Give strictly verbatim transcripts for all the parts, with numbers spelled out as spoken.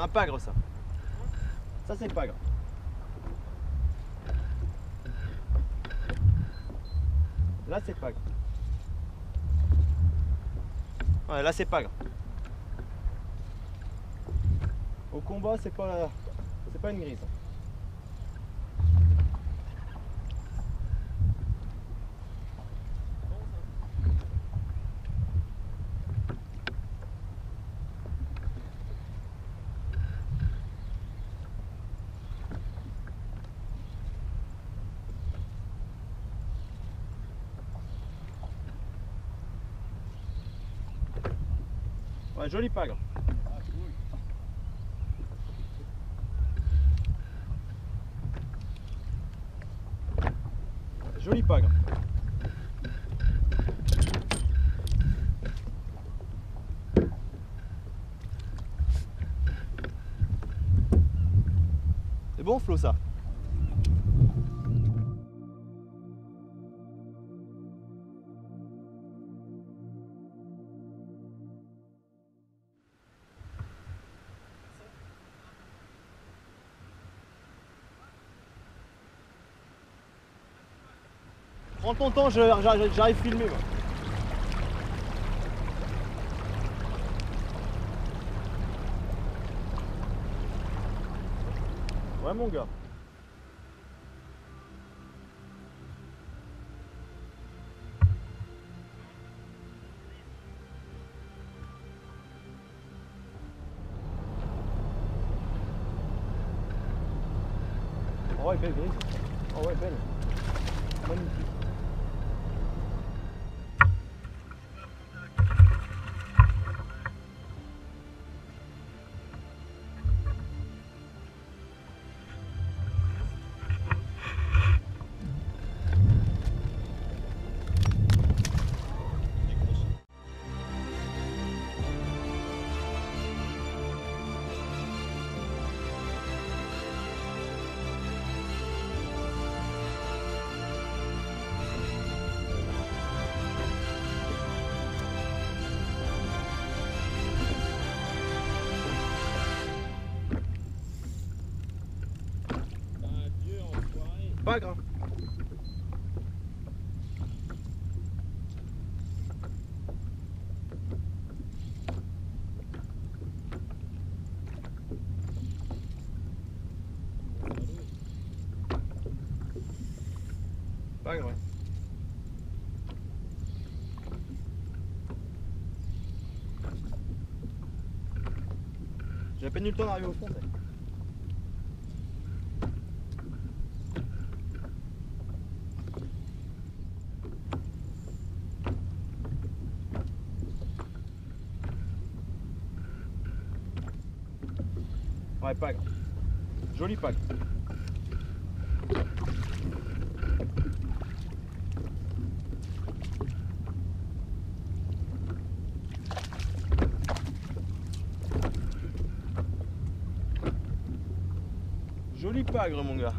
C'est un pagre, ça. Ça, c'est le pagre. Là, c'est pagre. Ouais, là, c'est pagre. Au combat, c'est pas, c'est pas une grise. Ouais, joli pagre. Joli pagre. C'est bon, Flo, ça? Prends ton temps, j'arrive filmer moi. Ouais mon gars. Oh ouais, belle grise. Oh ouais, belle. Magnifique. Pagre. Pagre, ouais. J'ai à peine eu le temps d'arriver au fond. Ouais, pagre. Joli pagre. Joli pagre, mon gars.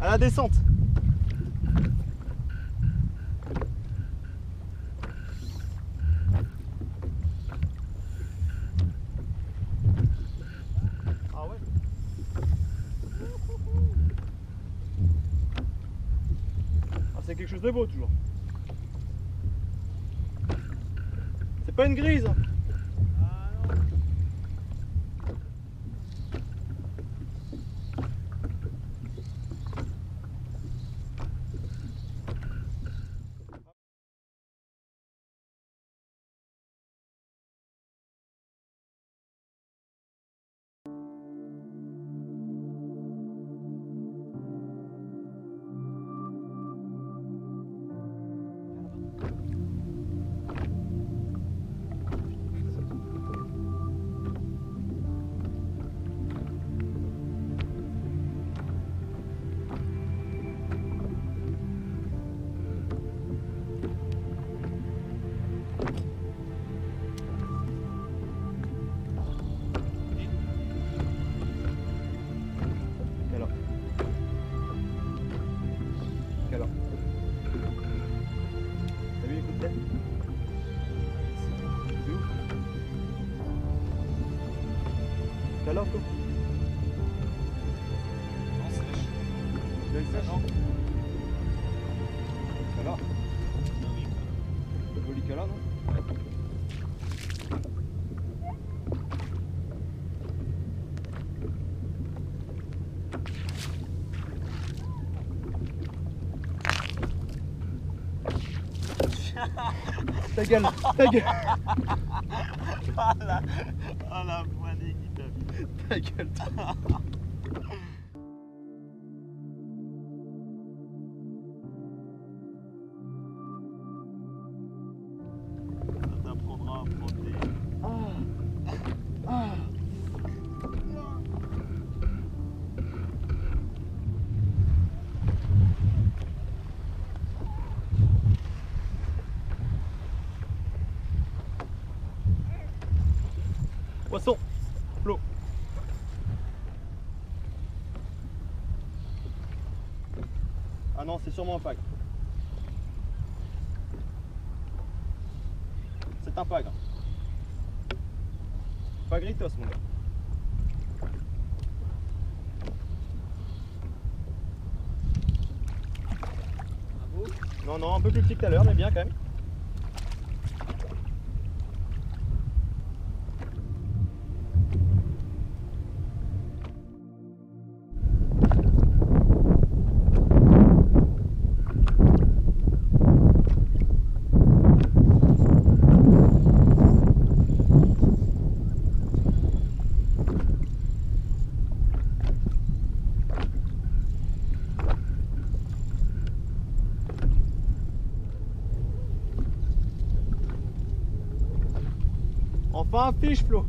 à la descente. C'est quelque chose de beau toujours. C'est pas une grise. Ah non. Alors, Flo ? Non, sèche. L'œil sèche ? Non. Cala ? Non, oui. Le joli cala, non ? Ouais. Ta gueule, ta gueule. Ah la, ah la poignée qui te... Ta gueule toi. Ça t'apprendra à frotter. Ah. Ah. Poisson, Flo. Ah non, c'est sûrement un pagre. C'est un pagre. Pagritos, mon gars. Bravo. Non, non, un peu plus petit que tout à l'heure, mais bien quand même. Enfin, fiche Flo.